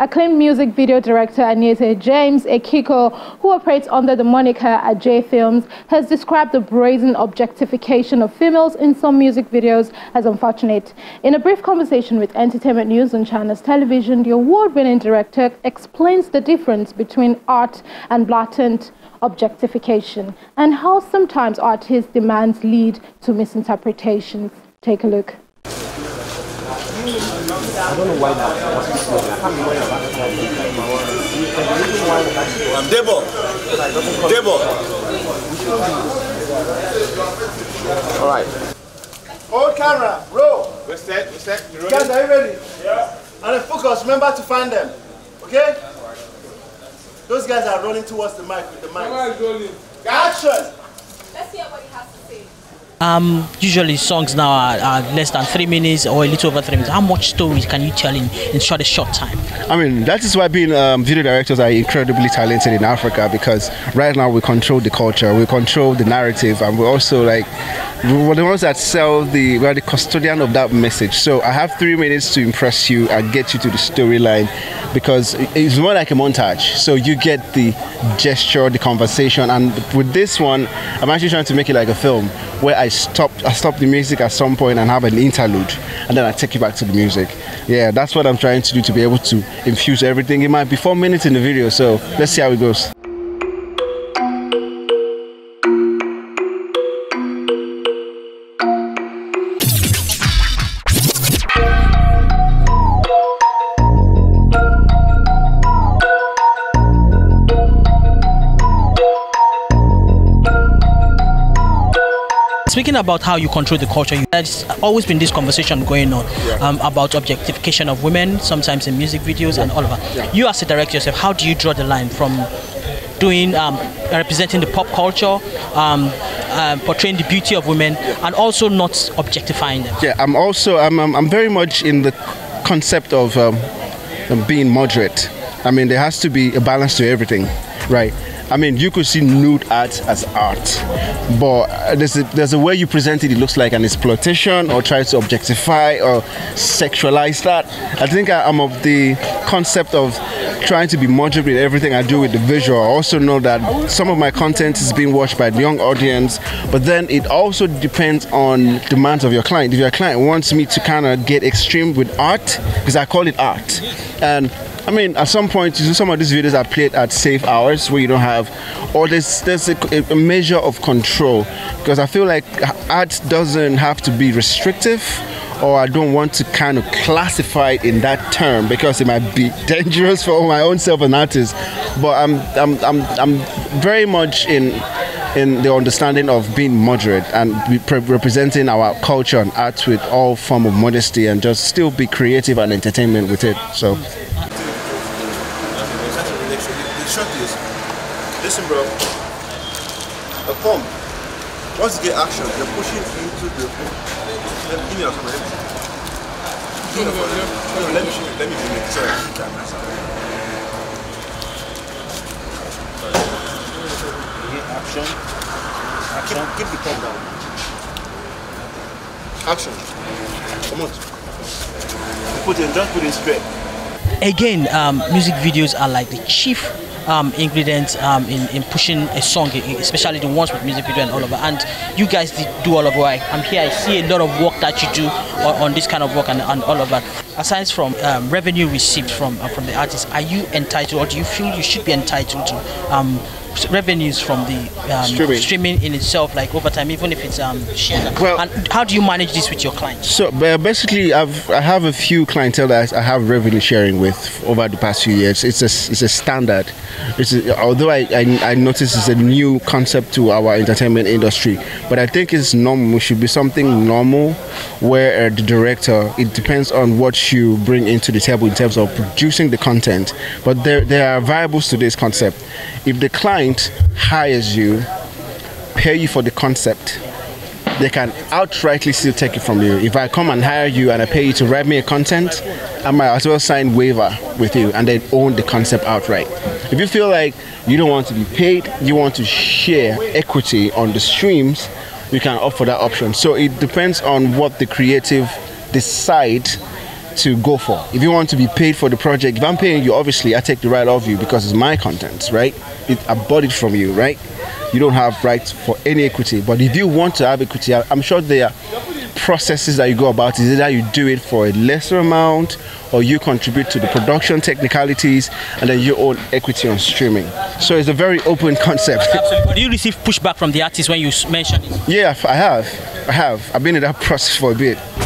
Acclaimed music video director Aniese James Ekiko, who operates under the moniker Aje Films, has described the brazen objectification of females in some music videos as unfortunate. In a brief conversation with Entertainment News on Channels Television, the award-winning director explains the difference between art and blatant objectification and how sometimes artists' demands lead to misinterpretations. Take a look. I don't know why now. Debo. All right. Hold camera. Roll. We're set. We're set. You guys, are you ready? Yeah. And then focus. Remember to find them. Okay? Those guys are rolling towards the mic with the mic. Action. Let's hear what he has to say. Usually songs now are less than 3 minutes or a little over 3 minutes. How much stories can you tell in such a short time? I mean, that is why being video directors are incredibly talented in Africa, because right now we control the culture, we control the narrative, and we're also like, we're the ones that sell the, we're the custodian of that message. So I have 3 minutes to impress you and get you to the storyline, because it's more like a montage. So you get the gesture, the conversation, and with this one, I'm actually trying to make it like a film where I stop the music at some point and have an interlude, and then I take you back to the music. Yeah, that's what I'm trying to do, to be able to infuse everything. It might be 4 minutes in the video, so let's see how it goes. Speaking about how you control the culture, there's always been this conversation going on about objectification of women, sometimes in music videos and all of that. Yeah. You as a director yourself, how do you draw the line from doing, representing the pop culture, portraying the beauty of women, and also not objectifying them? Yeah, I'm very much in the concept of being moderate. I mean, there has to be a balance to everything, right? I mean, you could see nude art as art, but there's a way you present it, it looks like an exploitation or tries to objectify or sexualize that. I think I'm of the concept of trying to be moderate with everything I do with the visual. I also know that some of my content is being watched by the young audience, but then it also depends on demands of your client. If your client wants me to kind of get extreme with art, because I call it art, and I mean, at some point, you see some of these videos are played at safe hours where you don't have, or there's a measure of control, because I feel like art doesn't have to be restrictive, or I don't want to kind of classify it in that term, because it might be dangerous for my own self and artist. But I'm very much in the understanding of being moderate and representing our culture and art with all form of modesty, and just still be creative and entertainment with it. So. Listen, bro, a pump, once you get action, you're pushing into the pump. Give me a camera, let me do it, sorry. Action, action, keep the pump down. Action, come on. Put it, just put it straight. Again, music videos are like the chief ingredients in pushing a song, especially the ones with music video and all of that. And you guys do all of work. I'm here, I see a lot of work that you do on this kind of work and all of that. Aside from revenue received from the artists, are you entitled, or do you feel you should be entitled to revenues from the streaming in itself, like over time, even if it's shared? Well, and how do you manage this with your clients? So basically, I have a few clientele that I have revenue sharing with over the past few years. It's a standard. Although I notice it's a new concept to our entertainment industry, but I think it's normal. It should be something normal where the director, it depends on what you bring into the table in terms of producing the content, but there are variables to this concept. If the client hires you, pay you for the concept, they can outrightly still take it from you. If I come and hire you and I pay you to write me a content, I might as well sign waiver with you and then own the concept outright. If you feel like you don't want to be paid, you want to share equity on the streams, you can opt for that option. So it depends on what the creative decide to go for. If you want to be paid for the project, if I'm paying you, obviously I take the right of you because it's my content, right? I bought it from you, right? You don't have rights for any equity. But if you want to have equity, I'm sure there are processes that you go about. Is either you do it for a lesser amount or you contribute to the production technicalities and then you own equity on streaming. So it's a very open concept. Absolutely. Do you receive pushback from the artists when you mention it? Yeah, I have. I've been in that process for a bit.